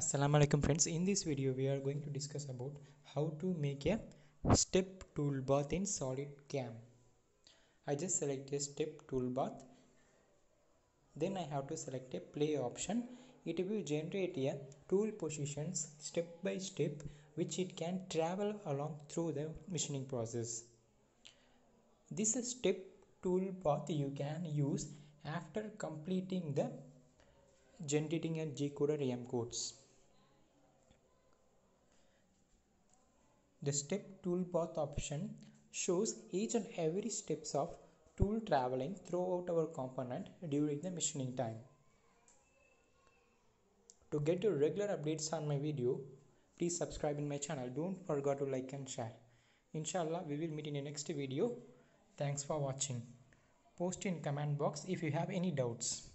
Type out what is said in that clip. Assalamualaikum friends. In this video we are going to discuss about how to make a step toolpath in solid cam. I just select a step toolpath, then I have to select a play option. It will generate a tool positions step by step which it can travel along through the machining process. This step toolpath you can use after completing the generating and G-coded AM codes. The step toolpath option shows each and every steps of tool traveling throughout our component during the machining time. To get your regular updates on my video, please subscribe in my channel. Don't forget to like and share. Inshallah, we will meet in the next video. Thanks for watching. Post in comment box if you have any doubts.